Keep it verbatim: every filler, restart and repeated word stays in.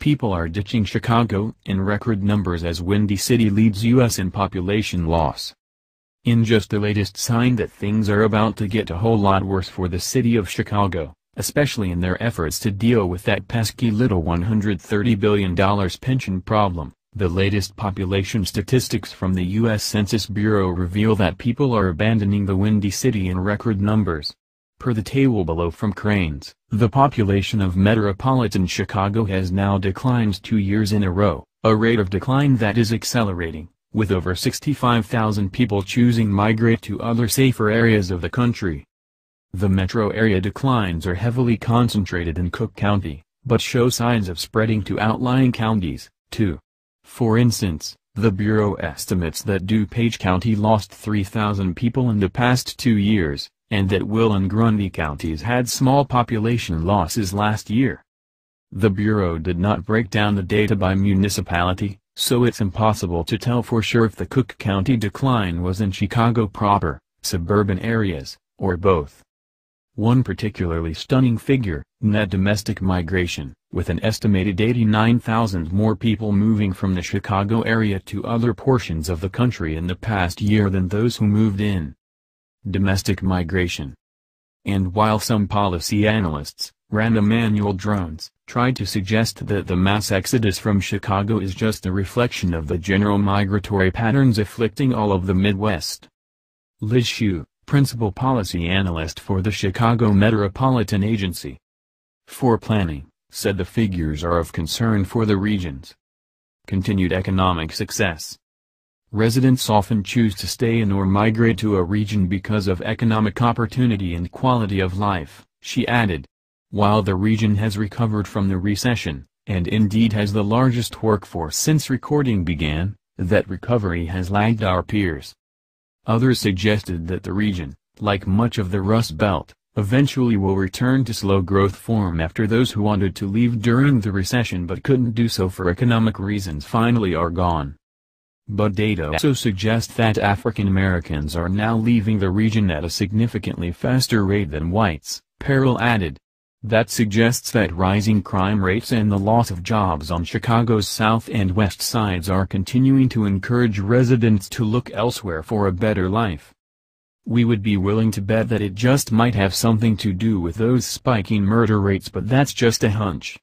people are ditching Chicago in record numbers as Windy City leads U S in population loss. In just the latest sign that things are about to get a whole lot worse for the city of Chicago, especially in their efforts to deal with that pesky little one hundred thirty billion dollar pension problem, the latest population statistics from the U S Census Bureau reveal that people are abandoning the Windy City in record numbers. Per the table below from Cranes, the population of metropolitan Chicago has now declined two years in a row, a rate of decline that is accelerating, with over sixty-five thousand people choosing migrate to other safer areas of the country. The metro area declines are heavily concentrated in Cook County, but show signs of spreading to outlying counties, too. For instance, the Bureau estimates that DuPage County lost three thousand people in the past two years, and that Will and Grundy counties had small population losses last year. The Bureau did not break down the data by municipality, so it's impossible to tell for sure if the Cook County decline was in Chicago proper, suburban areas, or both. One particularly stunning figure, net domestic migration, with an estimated eighty-nine thousand more people moving from the Chicago area to other portions of the country in the past year than those who moved in. Domestic migration. And while some policy analysts, random annual drones, tried to suggest that the mass exodus from Chicago is just a reflection of the general migratory patterns afflicting all of the Midwest, Li Xu, principal policy analyst for the Chicago Metropolitan Agency for Planning, said the figures are of concern for the region's continued economic success. Residents often choose to stay in or migrate to a region because of economic opportunity and quality of life, she added. While the region has recovered from the recession, and indeed has the largest workforce since recording began, that recovery has lagged our peers. Others suggested that the region, like much of the Rust Belt, eventually will return to slow growth form after those who wanted to leave during the recession but couldn't do so for economic reasons finally are gone. But data also suggest that African Americans are now leaving the region at a significantly faster rate than whites, Perel added. That suggests that rising crime rates and the loss of jobs on Chicago's south and west sides are continuing to encourage residents to look elsewhere for a better life. We would be willing to bet that it just might have something to do with those spiking murder rates, but that's just a hunch.